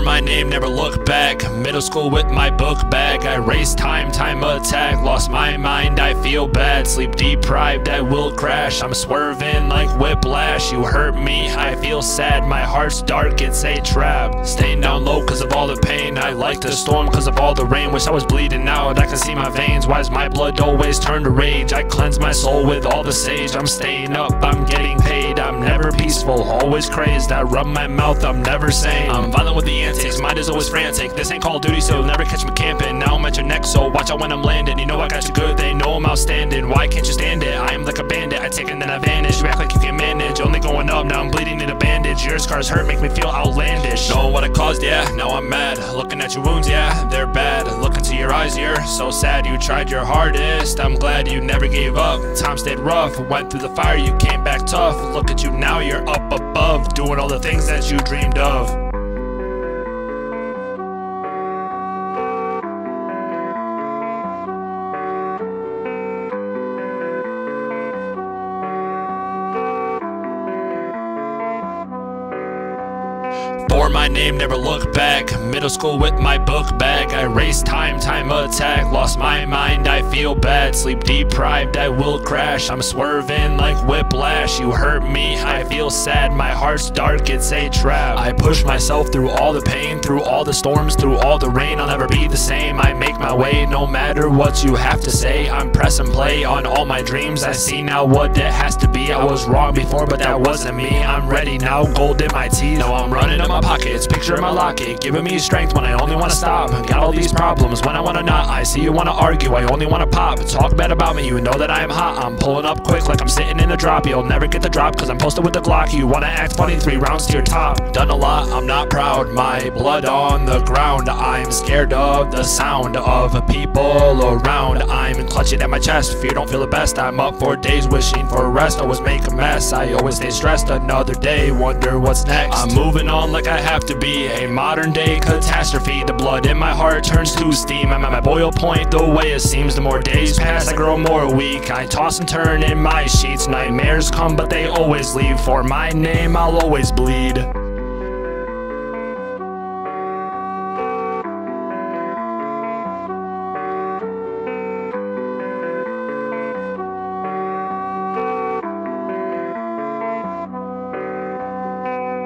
bore my name, never look back. Middle school with my book bag, I race time, time attack. Lost my mind, I feel bad. Sleep deprived, I will crash. I'm swerving like whiplash. You hurt me, I feel sad. My heart's dark, it's a trap. Staying down low cause of all the pain. I like the storm cause of all the rain. Wish I was bleeding out, I can see my veins. Why is my blood always turned to rage? I cleanse my soul with all the sage. I'm staying up, I'm getting paid. I'm never peaceful, always crazed. I rub my mouth, I'm never sane. I'm violent with the antics, mind is always frantic. This ain't Call of Duty, so you'll never catch me camping. Now I'm at your neck, so watch out when I'm landing. You know I got you good, they know I'm outstanding. Why can't you stand it? I am like a bandit, I take it and then I vanish. You act like you can't manage, only going up, now I'm bleeding in a bandage. Your scars hurt, make me feel outlandish. Know what I caused, yeah, now I'm mad. Looking at your wounds, yeah, they're bad. Look into your eyes, you're so sad. You tried your hardest, I'm glad you never gave up. Time stayed rough, went through the fire, you came back tough. Look at you now, you're up above, doing all the things that you dreamed of. Bore my name, never look back. Middle school with my book bag, I race time, time attack. Lost my mind, I feel bad. Sleep deprived, I will crash. I'm swerving like whiplash. You hurt me, I feel sad. My heart's dark, it's a trap. I push myself through all the pain, through all the storms, through all the rain. I'll never be the same, I make my way. No matter what you have to say, I'm pressing play on all my dreams. I see now what it has to be. I was wrong before, but that wasn't me. I'm ready now, gold in my teeth. Now I'm running up my pockets, picture in my locket, giving me strength when I only wanna stop. Got all these problems when I wanna not. I see you wanna argue, I only wanna pop. Talk bad about me, you know that I am hot. I'm pulling up quick like I'm sitting in a drop. You'll never get the drop cause I'm posted with the Glock. You wanna act funny, 3 rounds to your top. Done a lot, I'm not proud, my blood on the ground. I'm scared of the sound of people around. I'm clutching at my chest, fear don't feel the best. I'm up for days wishing for rest, always make a mess. I always stay stressed, another day, wonder what's next. I'm moving on like I have to be, a modern day catastrophe. The blood in my heart turns to steam. I'm at my boil point, the way it seems. The more days pass, I grow more weak. I toss and turn in my sheets. Nightmares come, but they always leave. For my name, I'll always bleed.